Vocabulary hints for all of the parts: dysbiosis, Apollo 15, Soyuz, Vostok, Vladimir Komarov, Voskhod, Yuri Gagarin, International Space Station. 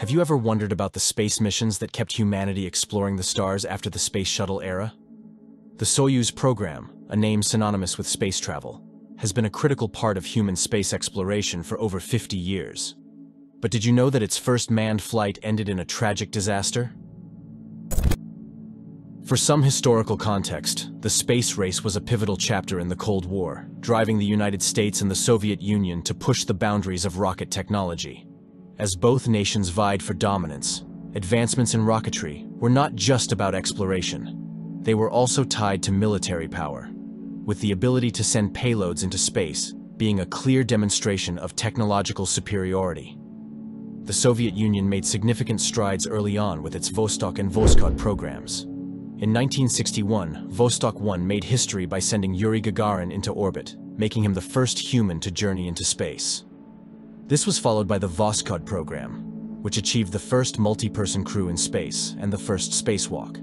Have you ever wondered about the space missions that kept humanity exploring the stars after the space shuttle era? The Soyuz program, a name synonymous with space travel, has been a critical part of human space exploration for over 50 years. But did you know that its first manned flight ended in a tragic disaster? For some historical context, the space race was a pivotal chapter in the Cold War, driving the United States and the Soviet Union to push the boundaries of rocket technology. As both nations vied for dominance, advancements in rocketry were not just about exploration. They were also tied to military power, with the ability to send payloads into space being a clear demonstration of technological superiority. The Soviet Union made significant strides early on with its Vostok and Voskhod programs. In 1961, Vostok 1 made history by sending Yuri Gagarin into orbit, making him the first human to journey into space. This was followed by the Voskhod program, which achieved the first multi-person crew in space and the first spacewalk.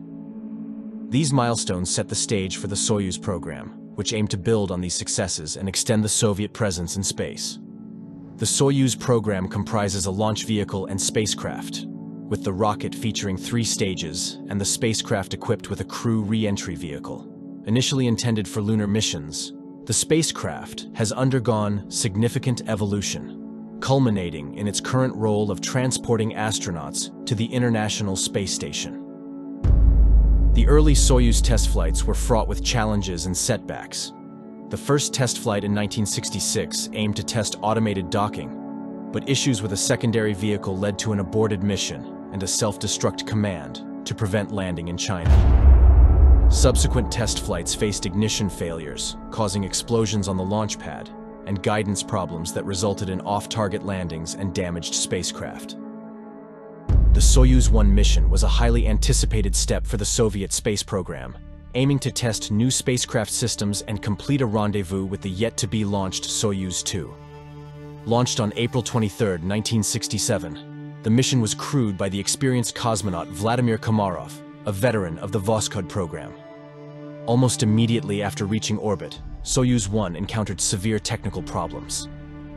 These milestones set the stage for the Soyuz program, which aimed to build on these successes and extend the Soviet presence in space. The Soyuz program comprises a launch vehicle and spacecraft, with the rocket featuring 3 stages and the spacecraft equipped with a crew re-entry vehicle. Initially intended for lunar missions, the spacecraft has undergone significant evolution, culminating in its current role of transporting astronauts to the International Space Station. The early Soyuz test flights were fraught with challenges and setbacks. The first test flight in 1966 aimed to test automated docking, but issues with a secondary vehicle led to an aborted mission and a self-destruct command to prevent landing in China. Subsequent test flights faced ignition failures, causing explosions on the launch pad, and guidance problems that resulted in off-target landings and damaged spacecraft. The Soyuz 1 mission was a highly anticipated step for the Soviet space program, aiming to test new spacecraft systems and complete a rendezvous with the yet-to-be-launched Soyuz 2. Launched on April 23, 1967, the mission was crewed by the experienced cosmonaut Vladimir Komarov, a veteran of the Voskhod program. Almost immediately after reaching orbit, Soyuz 1 encountered severe technical problems.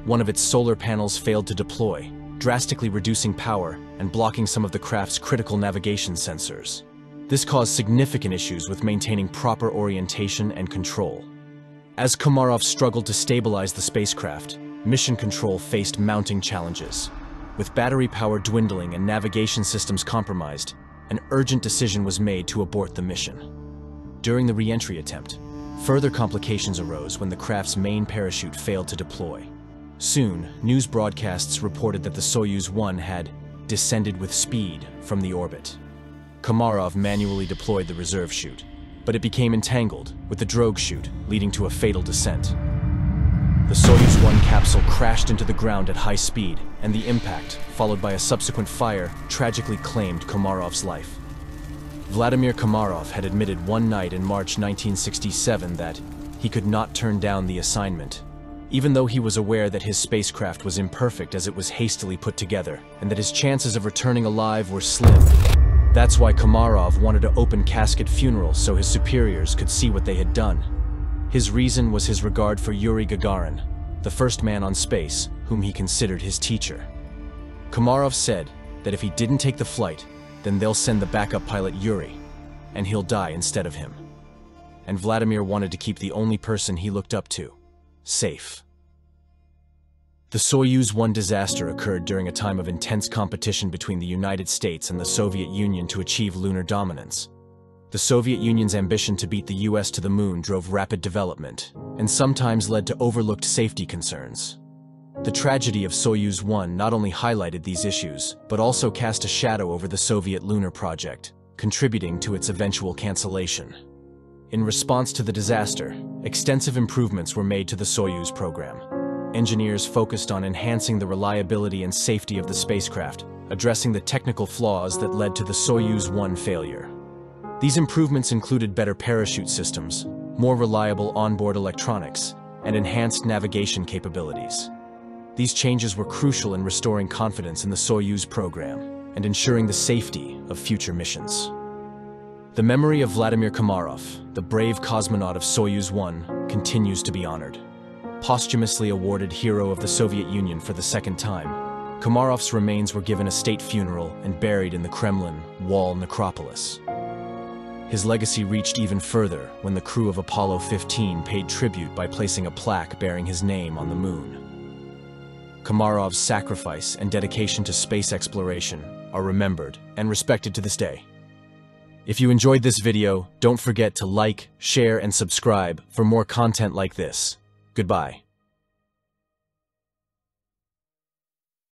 One of its solar panels failed to deploy, drastically reducing power and blocking some of the craft's critical navigation sensors. This caused significant issues with maintaining proper orientation and control. As Komarov struggled to stabilize the spacecraft, mission control faced mounting challenges. With battery power dwindling and navigation systems compromised, an urgent decision was made to abort the mission. During the re-entry attempt, further complications arose when the craft's main parachute failed to deploy. Soon, news broadcasts reported that the Soyuz 1 had descended with speed from the orbit. Komarov manually deployed the reserve chute, but it became entangled with the drogue chute, leading to a fatal descent. The Soyuz 1 capsule crashed into the ground at high speed, and the impact, followed by a subsequent fire, tragically claimed Komarov's life. Vladimir Komarov had admitted one night in March 1967 that he could not turn down the assignment, even though he was aware that his spacecraft was imperfect as it was hastily put together, and that his chances of returning alive were slim. That's why Komarov wanted an open casket funeral so his superiors could see what they had done. His reason was his regard for Yuri Gagarin, the first man on space, whom he considered his teacher. Komarov said that if he didn't take the flight, then they'll send the backup pilot Yuri, and he'll die instead of him. And Vladimir wanted to keep the only person he looked up to safe. The Soyuz 1 disaster occurred during a time of intense competition between the United States and the Soviet Union to achieve lunar dominance. The Soviet Union's ambition to beat the US to the moon drove rapid development, and sometimes led to overlooked safety concerns. The tragedy of Soyuz 1 not only highlighted these issues, but also cast a shadow over the Soviet lunar project, contributing to its eventual cancellation. In response to the disaster, extensive improvements were made to the Soyuz program. Engineers focused on enhancing the reliability and safety of the spacecraft, addressing the technical flaws that led to the Soyuz 1 failure. These improvements included better parachute systems, more reliable onboard electronics, and enhanced navigation capabilities. These changes were crucial in restoring confidence in the Soyuz program and ensuring the safety of future missions. The memory of Vladimir Komarov, the brave cosmonaut of Soyuz 1, continues to be honored. Posthumously awarded Hero of the Soviet Union for the second time, Komarov's remains were given a state funeral and buried in the Kremlin Wall necropolis. His legacy reached even further when the crew of Apollo 15 paid tribute by placing a plaque bearing his name on the moon. Komarov's sacrifice and dedication to space exploration are remembered and respected to this day. If you enjoyed this video, don't forget to like, share, and subscribe for more content like this. Goodbye.